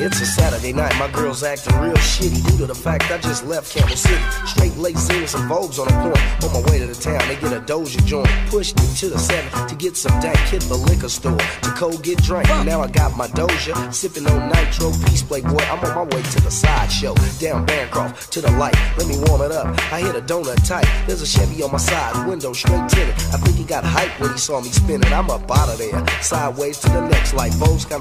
It's a Saturday night, my girl's acting real shitty due to the fact I just left Campbell City. Straight late seeing some Vogues on a point. On my way to the town, they get a Doja joint. Pushed me to the 7th to get some dank. Hit the liquor store to go get drank. Now I got my Doja, sipping on Nitro. Peace, Playboy, I'm on my way to the sideshow. Down Bancroft to the light, let me warm it up. I hit a donut tight. There's a Chevy on my side, window straight tinted. I think he got hype when he saw me spinning. I'm up out of there, sideways to the next, like Vogues kind of.